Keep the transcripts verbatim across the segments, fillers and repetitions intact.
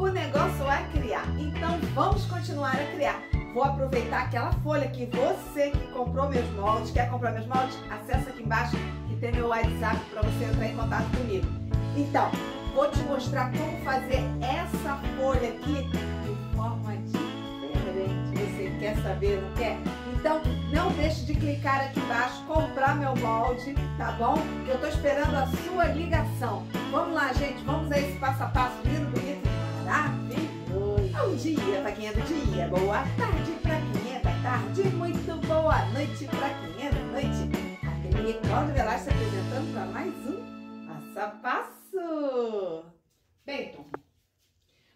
o negócio é criar. Então vamos continuar a criar. Vou aproveitar aquela folha que você que comprou meus moldes, quer comprar meus moldes, acessa aqui embaixo que tem meu WhatsApp para você entrar em contato comigo. Então, vou te mostrar como fazer essa folha aqui de forma diferente. Você quer saber, não quer? Então, não deixe de clicar aqui embaixo, comprar meu molde, tá bom? Eu tô esperando a sua ligação. Vamos lá, gente, vamos a esse passo a passo lindo, bonito, maravilhoso. Bom dia pra quem é do dia, boa tarde pra quem é da tarde, muito boa noite pra quem é da noite. Ateliê Cláudia Velasco se apresentando para mais um passo a passo. Bem, então,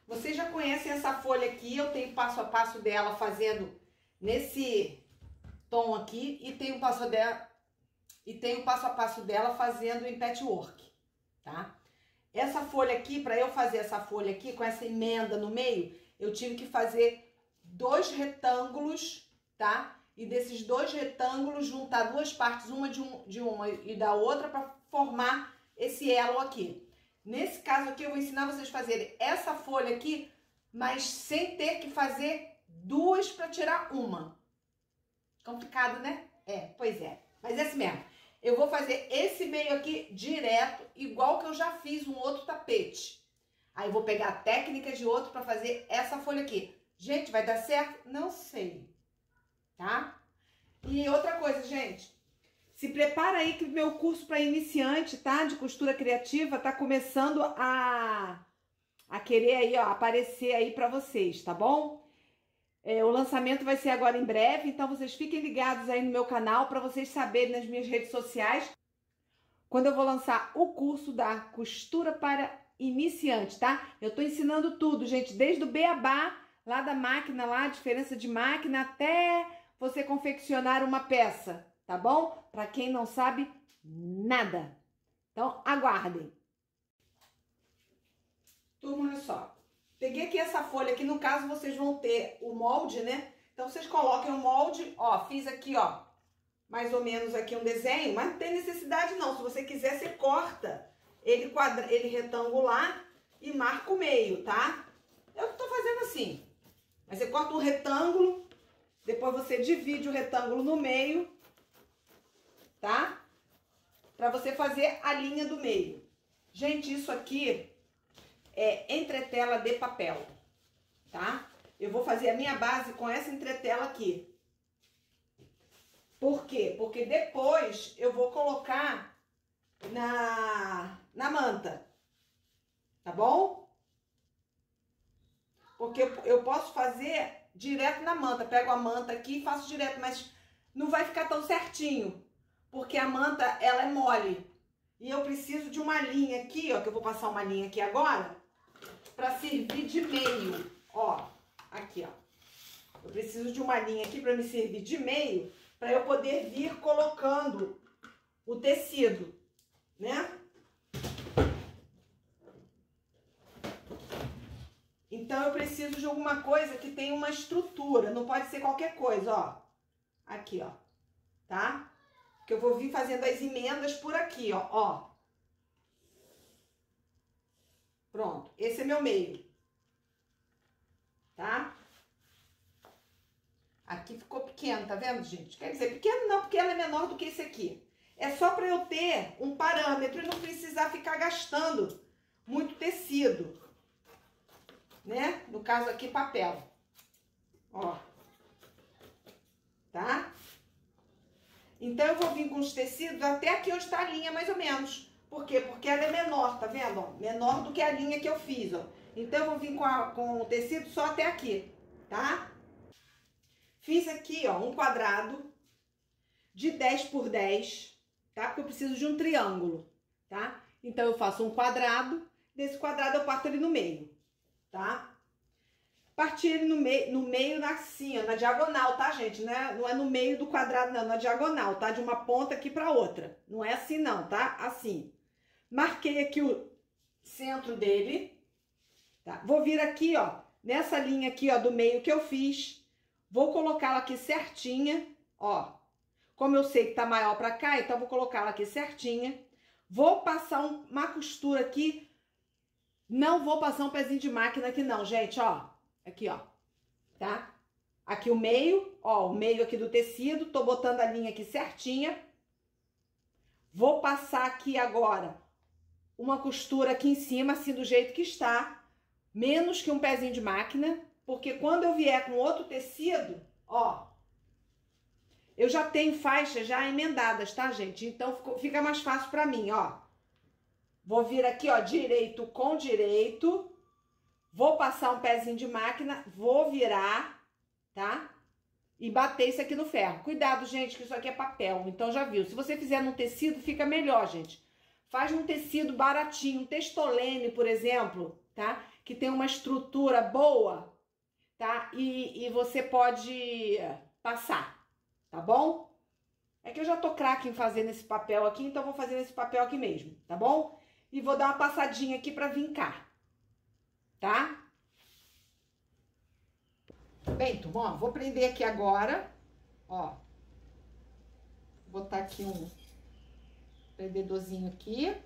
vocês já conhecem essa folha aqui, eu tenho passo a passo dela fazendo nesse tom aqui e tem um passo dela e tem um passo a passo dela fazendo em patchwork, tá? Essa folha aqui, para eu fazer essa folha aqui com essa emenda no meio, eu tive que fazer dois retângulos, tá? E desses dois retângulos juntar duas partes, uma de um de uma e da outra para formar esse elo aqui. Nesse caso aqui eu vou ensinar vocês a fazerem essa folha aqui, mas sem ter que fazer duas para tirar uma. Complicado, né? É, pois é. Mas é assim mesmo. Eu vou fazer esse meio aqui direto, igual que eu já fiz um outro tapete. Aí eu vou pegar a técnica de outro para fazer essa folha aqui. Gente, vai dar certo? Não sei. Tá? E outra coisa, gente. Se prepara aí que meu curso para iniciante, tá? De costura criativa, tá começando a, a querer aí, ó, aparecer aí para vocês, tá bom? É, o lançamento vai ser agora em breve, então vocês fiquem ligados aí no meu canal para vocês saberem nas minhas redes sociais quando eu vou lançar o curso da costura para iniciante, tá? Eu tô ensinando tudo, gente, desde o beabá, lá da máquina, lá, a diferença de máquina, até você confeccionar uma peça, tá bom? Para quem não sabe nada. Então, aguardem. Turma, olha só. Peguei aqui essa folha, aqui no caso vocês vão ter o molde, né? Então vocês coloquem o molde, ó, fiz aqui, ó, mais ou menos aqui um desenho, mas não tem necessidade não. Se você quiser, você corta ele, quadra, ele retangular e marca o meio, tá? Eu tô fazendo assim, mas você corta um retângulo, depois você divide o retângulo no meio, tá? Pra você fazer a linha do meio. Gente, isso aqui é entretela de papel, tá? Eu vou fazer a minha base com essa entretela aqui. Por quê? Porque depois eu vou colocar na, na manta, tá bom? Porque eu, eu posso fazer direto na manta. Pego a manta aqui e faço direto, mas não vai ficar tão certinho, porque a manta, ela é mole. E eu preciso de uma linha aqui, ó, que eu vou passar uma linha aqui agora, pra servir de meio, ó, aqui, ó. Eu preciso de uma linha aqui pra me servir de meio, pra eu poder vir colocando o tecido, né? Então, eu preciso de alguma coisa que tenha uma estrutura, não pode ser qualquer coisa, ó. Aqui, ó, tá? Que eu vou vir fazendo as emendas por aqui, ó, ó. Pronto, esse é meu meio, tá? Aqui ficou pequeno, tá vendo, gente? Quer dizer, pequeno não, porque ela é menor do que esse aqui. É só pra eu ter um parâmetro e não precisar ficar gastando muito tecido, né? No caso aqui, papel, ó, tá? Então, eu vou vir com os tecidos até aqui onde está a linha, mais ou menos. Por quê? Porque ela é menor, tá vendo? Ó, menor do que a linha que eu fiz, ó. Então, eu vou vir com, a, com o tecido só até aqui, tá? Fiz aqui, ó, um quadrado de dez por dez, tá? Porque eu preciso de um triângulo, tá? Então, eu faço um quadrado. Desse quadrado, eu parto ele no meio, tá? Partir ele no, mei, no meio, assim, ó, na diagonal, tá, gente? Não é, não é no meio do quadrado, não. Na diagonal, tá? De uma ponta aqui pra outra. Não é assim, não, tá? Assim. Marquei aqui o centro dele. Tá? Vou vir aqui, ó, nessa linha aqui, ó, do meio que eu fiz. Vou colocá-la aqui certinha, ó. Como eu sei que tá maior pra cá, então vou colocá-la aqui certinha. Vou passar um, uma costura aqui Não vou passar um pezinho de máquina aqui não, gente, ó. Aqui, ó, tá? Aqui o meio, ó, o meio aqui do tecido. Tô botando a linha aqui certinha. Vou passar aqui agora uma costura aqui em cima, assim, do jeito que está. Menos que um pezinho de máquina. Porque quando eu vier com outro tecido, ó, eu já tenho faixas já emendadas, tá, gente? Então fica mais fácil pra mim, ó. Vou vir aqui, ó, direito com direito. Vou passar um pezinho de máquina, vou virar, tá? E bater isso aqui no ferro. Cuidado, gente, que isso aqui é papel, então já viu. Se você fizer num tecido, fica melhor, gente. Faz num tecido baratinho, um textolene, por exemplo, tá? Que tem uma estrutura boa, tá? E, e você pode passar, tá bom? É que eu já tô craque em fazer nesse papel aqui, então vou fazer nesse papel aqui mesmo, tá bom? E vou dar uma passadinha aqui pra vincar, tá? Bem, turma, vou prender aqui agora, ó. Vou botar aqui um prendedorzinho aqui.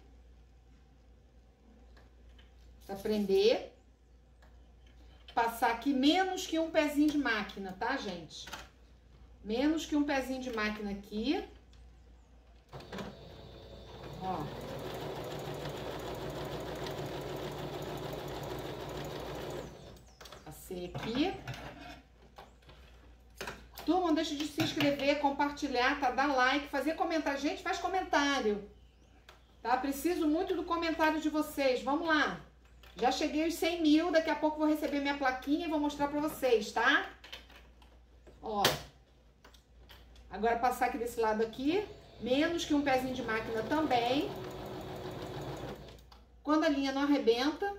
Pra prender. Passar aqui menos que um pezinho de máquina, tá, gente? Menos que um pezinho de máquina aqui. Ó. Aqui. Turma, não deixa de se inscrever, compartilhar, tá? Dar like, fazer comentário. Gente, faz comentário, tá? Preciso muito do comentário de vocês. Vamos lá. Já cheguei aos cem mil. Daqui a pouco vou receber minha plaquinha e vou mostrar pra vocês, tá? Ó. Agora passar aqui desse lado aqui. Menos que um pezinho de máquina também. Quando a linha não arrebenta...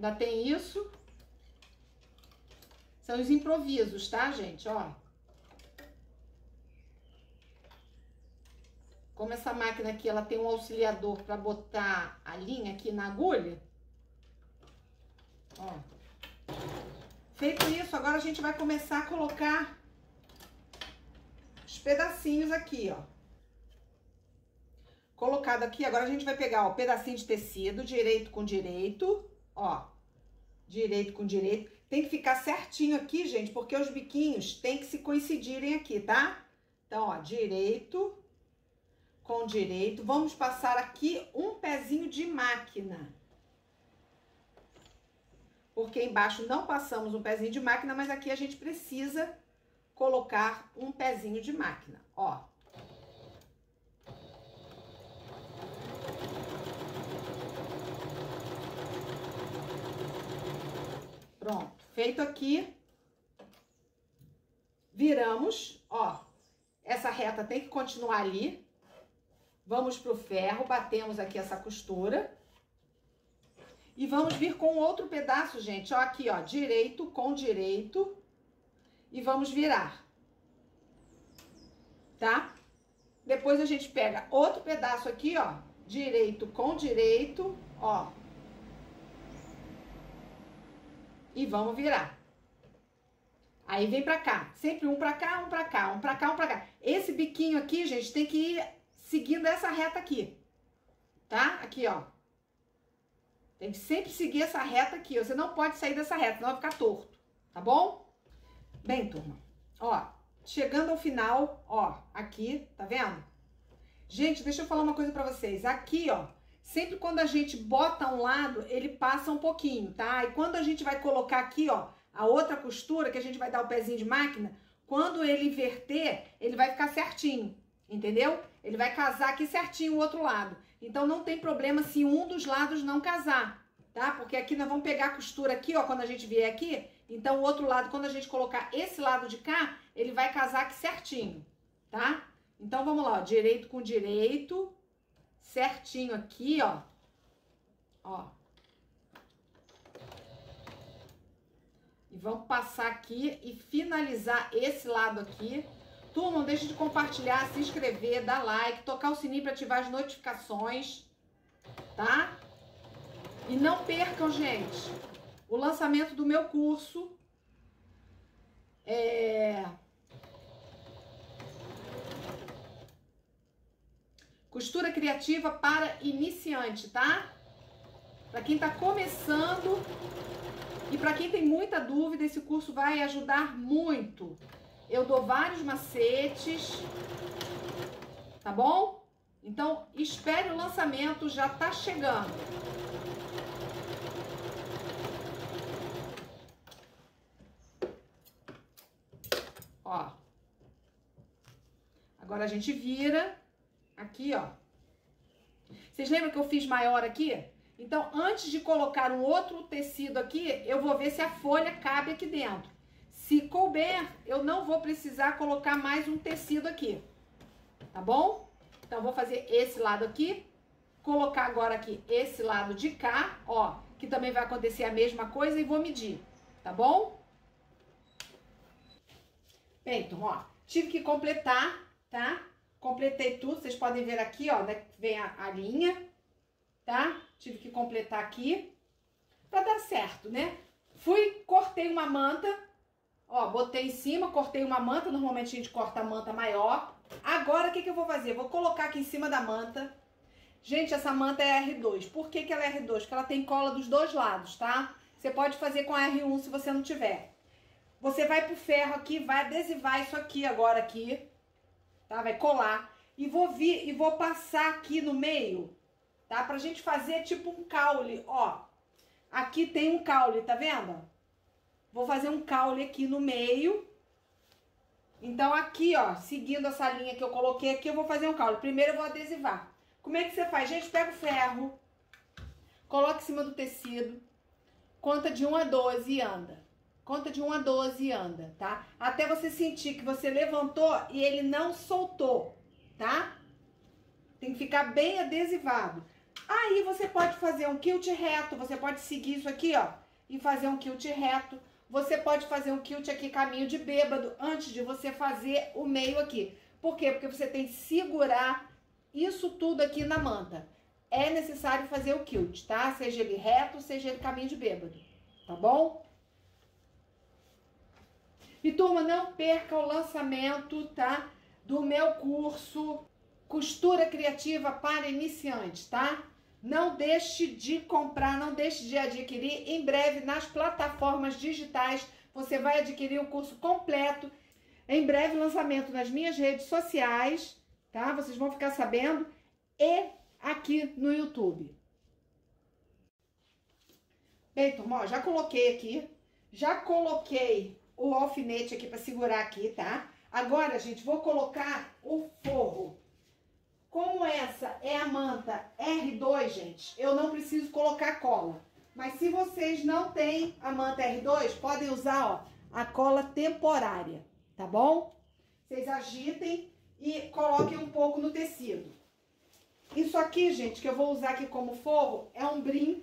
Ainda tem isso. São os improvisos, tá, gente? Ó. Como essa máquina aqui, ela tem um auxiliador pra botar a linha aqui na agulha. Ó. Feito isso, agora a gente vai começar a colocar os pedacinhos aqui, ó. Colocado aqui, agora a gente vai pegar, ó, pedacinho de tecido, direito com direito... Ó, direito com direito. Tem que ficar certinho aqui, gente, porque os biquinhos tem que se coincidirem aqui, tá? Então, ó, direito com direito. Vamos passar aqui um pezinho de máquina. Porque embaixo não passamos um pezinho de máquina, mas aqui a gente precisa colocar um pezinho de máquina, ó. Pronto, feito aqui, viramos, ó, essa reta tem que continuar ali, vamos pro ferro, batemos aqui essa costura e vamos vir com outro pedaço, gente, ó, aqui, ó, direito com direito e vamos virar, tá? Depois a gente pega outro pedaço aqui, ó, direito com direito, ó. E vamos virar. Aí vem pra cá. Sempre um pra cá, um pra cá, um pra cá, um pra cá. Esse biquinho aqui, gente, tem que ir seguindo essa reta aqui. Tá? Aqui, ó. Tem que sempre seguir essa reta aqui. Você não pode sair dessa reta, senão vai ficar torto. Tá bom? Bem, turma. Ó, chegando ao final, ó, aqui, tá vendo? Gente, deixa eu falar uma coisa pra vocês. Aqui, ó. Sempre quando a gente bota um lado, ele passa um pouquinho, tá? E quando a gente vai colocar aqui, ó, a outra costura, que a gente vai dar o pezinho de máquina, quando ele inverter, ele vai ficar certinho, entendeu? Ele vai casar aqui certinho o outro lado. Então, não tem problema se um dos lados não casar, tá? Porque aqui nós vamos pegar a costura aqui, ó, quando a gente vier aqui. Então, o outro lado, quando a gente colocar esse lado de cá, ele vai casar aqui certinho, tá? Então, vamos lá, ó, direito com direito... Certinho aqui, ó. Ó. E vamos passar aqui e finalizar esse lado aqui. Turma, não deixe de compartilhar, se inscrever, dar like, tocar o sininho para ativar as notificações, tá? E não percam, gente, o lançamento do meu curso. É... Costura criativa para iniciante, tá? Para quem está começando e para quem tem muita dúvida, esse curso vai ajudar muito. Eu dou vários macetes, tá bom? Então, espere o lançamento, já tá chegando. Ó. Agora a gente vira aqui, ó. Vocês lembram que eu fiz maior aqui? Então, antes de colocar um outro tecido aqui, eu vou ver se a folha cabe aqui dentro. Se couber, eu não vou precisar colocar mais um tecido aqui, tá bom? Então, vou fazer esse lado aqui, colocar agora aqui esse lado de cá, ó, que também vai acontecer a mesma coisa e vou medir, tá bom? Bem, turma, ó, tive que completar, tá? Completei tudo, vocês podem ver aqui, ó, vem a, a linha, tá? Tive que completar aqui, pra dar certo, né? Fui, cortei uma manta. Ó, botei em cima, cortei uma manta, normalmente a gente corta a manta maior. Agora, o que que eu vou fazer? Vou colocar aqui em cima da manta. Gente, essa manta é R dois. Por que que ela é R dois? Porque ela tem cola dos dois lados, tá? Você pode fazer com a R um se você não tiver. Você vai pro ferro aqui, vai adesivar isso aqui agora aqui, tá? Vai colar. E vou vir e vou passar aqui no meio, tá? Pra gente fazer tipo um caule, ó. Aqui tem um caule, tá vendo? Vou fazer um caule aqui no meio. Então, aqui, ó, seguindo essa linha que eu coloquei aqui, eu vou fazer um caule. Primeiro eu vou adesivar. Como é que você faz? Gente, pega o ferro, coloca em cima do tecido, conta de um a doze e anda. Conta de um a doze e anda, tá? Até você sentir que você levantou e ele não soltou, tá? Tem que ficar bem adesivado. Aí, você pode fazer um quilt reto, você pode seguir isso aqui, ó, e fazer um quilt reto. Você pode fazer um quilt aqui caminho de bêbado antes de você fazer o meio aqui. Por quê? Porque você tem que segurar isso tudo aqui na manta. É necessário fazer o quilt, tá? Seja ele reto, seja ele caminho de bêbado, tá bom? E turma, não perca o lançamento, tá? Do meu curso Costura Criativa para Iniciantes, tá? Não deixe de comprar, não deixe de adquirir. Em breve, nas plataformas digitais, você vai adquirir o curso completo. Em breve, lançamento nas minhas redes sociais, tá? Vocês vão ficar sabendo. E aqui no YouTube. Bem, turma, ó, já coloquei aqui. Já coloquei o alfinete aqui para segurar aqui, tá? Agora, gente, vou colocar o forro. Como essa é a manta R dois, gente, eu não preciso colocar cola. Mas se vocês não têm a manta R dois, podem usar, ó, a cola temporária, tá bom? Vocês agitem e coloquem um pouco no tecido. Isso aqui, gente, que eu vou usar aqui como forro, é um brim,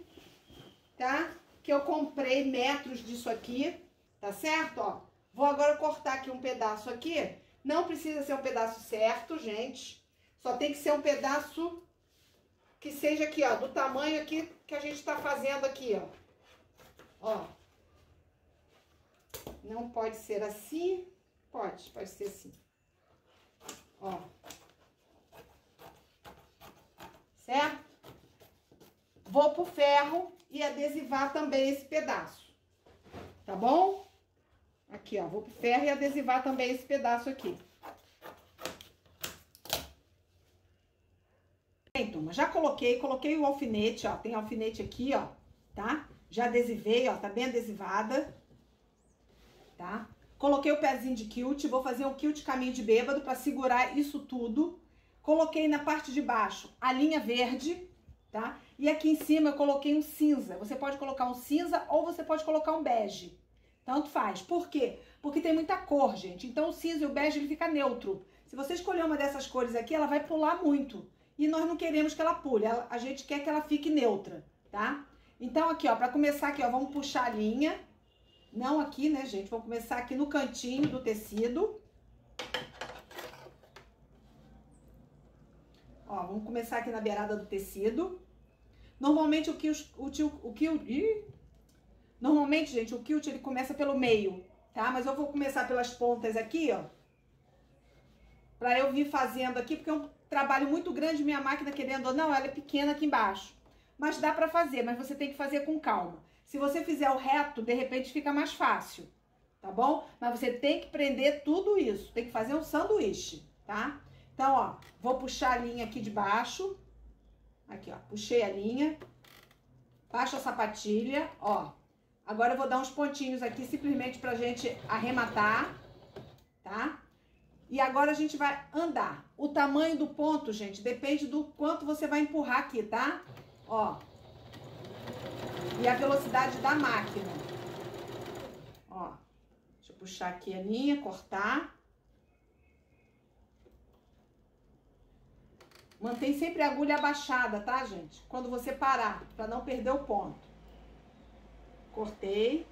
tá? Que eu comprei metros disso aqui, tá certo? Ó, vou agora cortar aqui um pedaço aqui. Não precisa ser um pedaço certo, gente. Só tem que ser um pedaço que seja aqui, ó, do tamanho aqui que a gente tá fazendo aqui, ó. Ó. Não pode ser assim. Pode, pode ser assim. Ó. Certo? Vou pro ferro e adesivar também esse pedaço. Tá bom? Aqui, ó. Vou pro ferro e adesivar também esse pedaço aqui. Bem, turma, já coloquei, coloquei o alfinete, ó, tem alfinete aqui, ó, tá? Já adesivei, ó, tá bem adesivada, tá? Coloquei o pezinho de quilt, vou fazer um quilt caminho de bêbado pra segurar isso tudo. Coloquei na parte de baixo a linha verde, tá? E aqui em cima eu coloquei um cinza, você pode colocar um cinza ou você pode colocar um bege, tanto faz. Por quê? Porque tem muita cor, gente, então o cinza e o bege ele fica neutro. Se você escolher uma dessas cores aqui, ela vai pular muito. E nós não queremos que ela pule, ela, a gente quer que ela fique neutra, tá? Então aqui, ó, pra começar aqui, ó, vamos puxar a linha. Não aqui, né, gente? Vamos começar aqui no cantinho do tecido. Ó, vamos começar aqui na beirada do tecido. Normalmente o quilt, o, o, o, normalmente, gente, o quilt ele começa pelo meio, tá? Mas eu vou começar pelas pontas aqui, ó. Pra eu vir fazendo aqui, porque é um trabalho muito grande, minha máquina, querendo ou não, ela é pequena aqui embaixo. mas dá pra fazer, mas você tem que fazer com calma. Se você fizer o reto, de repente fica mais fácil, tá bom? Mas você tem que prender tudo isso, tem que fazer um sanduíche, tá? Então, ó, vou puxar a linha aqui de baixo, aqui, ó, puxei a linha, baixo a sapatilha, ó. Agora eu vou dar uns pontinhos aqui, simplesmente pra gente arrematar, tá? E agora a gente vai andar. O tamanho do ponto, gente, depende do quanto você vai empurrar aqui, tá? Ó. E a velocidade da máquina. Ó. Deixa eu puxar aqui a linha, cortar. Mantém sempre a agulha abaixada, tá, gente? Quando você parar, pra não perder o ponto. Cortei.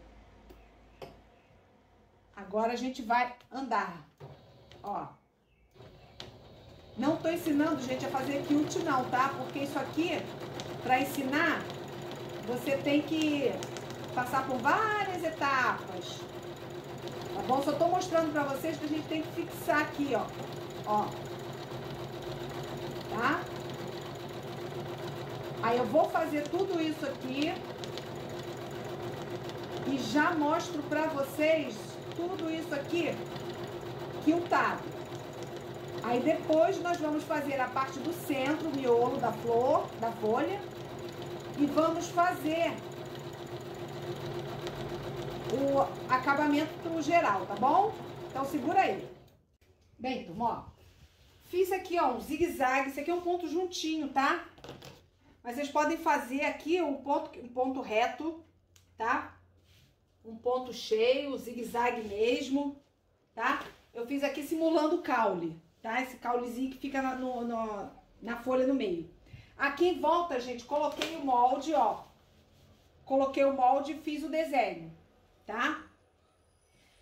Agora a gente vai andar. Ó, não tô ensinando, gente, a fazer quilt não, tá? Porque isso aqui, pra ensinar, você tem que passar por várias etapas, tá bom? Só tô mostrando pra vocês que a gente tem que fixar aqui, ó, ó, tá? Aí eu vou fazer tudo isso aqui e já mostro pra vocês tudo isso aqui quiltado. Aí depois nós vamos fazer a parte do centro, o miolo da flor, da folha, e vamos fazer o acabamento geral, tá bom? Então segura aí. Bem, turma, ó, fiz aqui, ó, um zigue-zague, isso aqui é um ponto juntinho, tá? Mas vocês podem fazer aqui um ponto, um ponto reto, tá? Um ponto cheio, zigue-zague mesmo, tá? Eu fiz aqui simulando o caule, tá? Esse caulezinho que fica na, no, no, na folha no meio. Aqui em volta, gente, coloquei o molde, ó. Coloquei o molde e fiz o desenho, tá?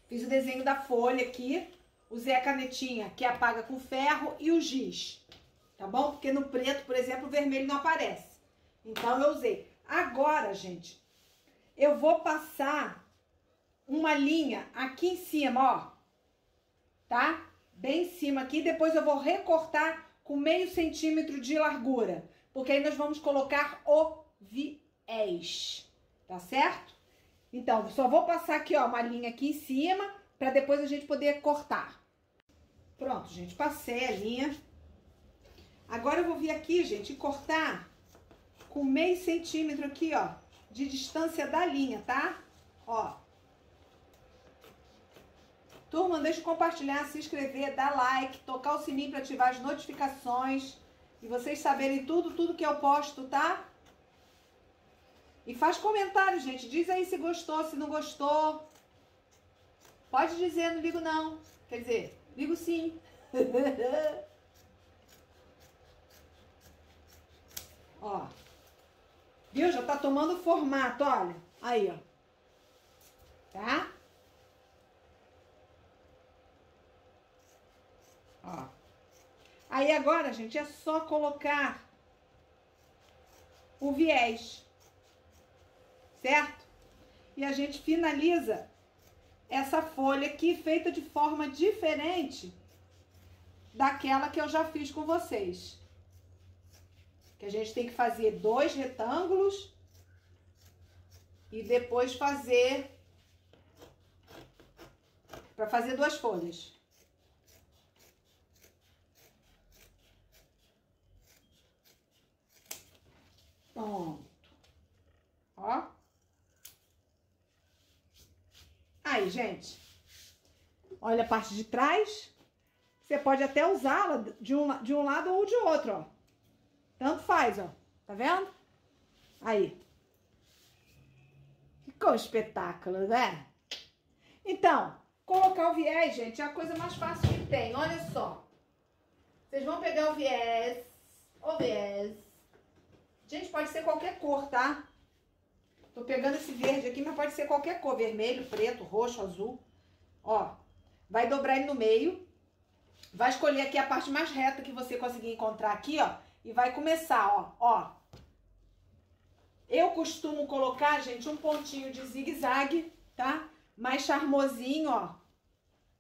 Fiz o desenho da folha aqui. Usei a canetinha que apaga com ferro e o giz, tá bom? Porque no preto, por exemplo, o vermelho não aparece. Então, eu usei. Agora, gente, eu vou passar uma linha aqui em cima, ó. Tá? Bem em cima aqui, depois eu vou recortar com meio centímetro de largura, porque aí nós vamos colocar o viés, tá certo? Então, só vou passar aqui, ó, uma linha aqui em cima, pra depois a gente poder cortar. Pronto, gente, passei a linha. Agora eu vou vir aqui, gente, e cortar com meio centímetro aqui, ó, de distância da linha, tá? Ó. Turma, não deixe de compartilhar, se inscrever, dar like, tocar o sininho para ativar as notificações e vocês saberem tudo, tudo que eu posto, tá? E faz comentário, gente. Diz aí se gostou, se não gostou. Pode dizer, não ligo não. Quer dizer, ligo sim. Ó. Viu? Já tá tomando formato, olha. Aí, ó. Tá? Ó. Aí agora, gente, é só colocar o viés, certo? E a gente finaliza essa folha aqui feita de forma diferente daquela que eu já fiz com vocês. Que a gente tem que fazer dois retângulos e depois fazer para fazer duas folhas. Pronto. Ó. Aí, gente. Olha a parte de trás. Você pode até usá-la de um, de um lado ou de outro, ó. Tanto faz, ó. Tá vendo? Aí. Ficou espetáculo, né? Então, colocar o viés, gente, é a coisa mais fácil que tem. Olha só. Vocês vão pegar o viés. O viés. Gente, pode ser qualquer cor, tá? Tô pegando esse verde aqui, mas pode ser qualquer cor. Vermelho, preto, roxo, azul. Ó, vai dobrar ele no meio. Vai escolher aqui a parte mais reta que você conseguir encontrar aqui, ó. E vai começar, ó. Ó. Eu costumo colocar, gente, um pontinho de zigue-zague, tá? Mais charmosinho, ó.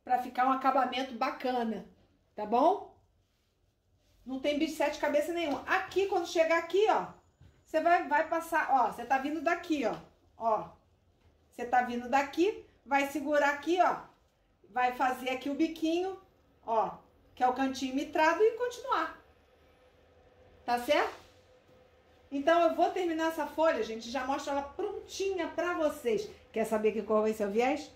Pra ficar um acabamento bacana, tá bom? Não tem bicho de sete cabeças nenhum. Aqui, quando chegar aqui, ó. Você vai, vai passar, ó, você tá vindo daqui, ó, ó. Você tá vindo daqui, vai segurar aqui, ó. Vai fazer aqui o biquinho, ó, que é o cantinho mitrado e continuar. Tá certo? Então, eu vou terminar essa folha, gente, já mostro ela prontinha pra vocês. Quer saber que qual vai ser o viés?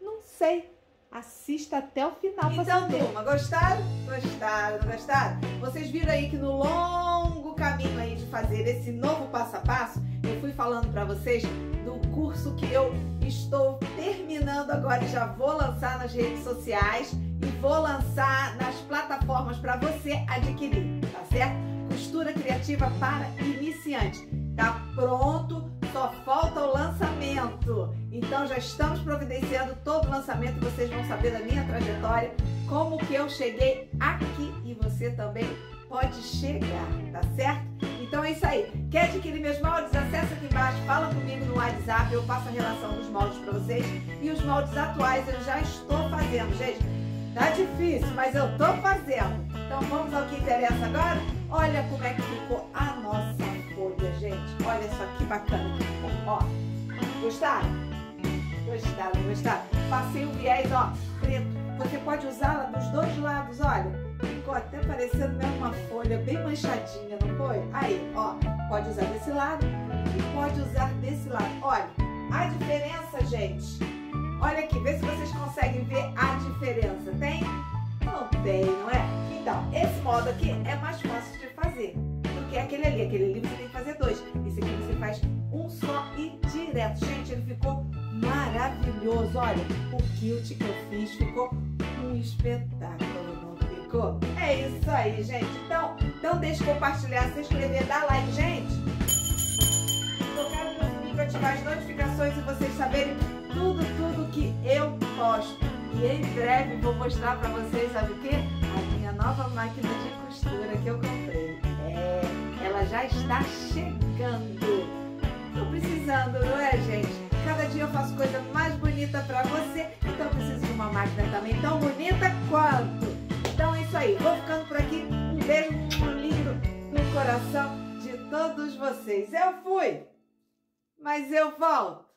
Não sei. Assista até o final. Então, turma, gostaram? Gostaram, não gostaram? Vocês viram aí que no longo caminho aí de fazer esse novo passo a passo, eu fui falando para vocês do curso que eu estou terminando agora e já vou lançar nas redes sociais e vou lançar nas plataformas para você adquirir, tá certo? Costura criativa para iniciante. Tá pronto? Só falta o lançamento, então já estamos providenciando todo o lançamento, vocês vão saber da minha trajetória, como que eu cheguei aqui e você também pode chegar, tá certo? Então é isso aí, quer adquirir meus moldes? Acessa aqui embaixo, fala comigo no WhatsApp, eu passo a relação dos moldes para vocês e os moldes atuais eu já estou fazendo, gente, tá difícil, mas eu tô fazendo, então vamos ao que interessa agora, olha como é que ficou a nossa folha, gente, olha só que bacana que ficou, ó, gostaram? Gostaram, gostaram? Passei o viés, ó, preto, você pode usá-la dos dois lados, olha, ficou até parecendo mesmo uma folha bem manchadinha, não foi? Aí, ó, pode usar desse lado e pode usar desse lado, olha, a diferença, gente, olha aqui, vê se vocês conseguem ver a diferença, tem? Não tem, não é? Então, esse modo aqui é mais fácil de fazer. Que é aquele ali, aquele ali você tem que fazer dois, esse aqui você faz um só e direto, gente, ele ficou maravilhoso, olha, o quilt que eu fiz ficou um espetáculo, não ficou? É isso aí, gente, então não deixe de compartilhar, se inscrever, dar like, gente, tocar o sininho para ativar as notificações e vocês saberem tudo, tudo que eu posto, e em breve vou mostrar para vocês, sabe o que? A minha nova máquina de costura que eu comprei. Ela já está chegando. Estou precisando, não é, gente? Cada dia eu faço coisa mais bonita para você, então eu preciso de uma máquina também tão bonita quanto. Então é isso aí. Vou ficando por aqui. Um beijo lindo no coração de todos vocês. Eu fui, mas eu volto.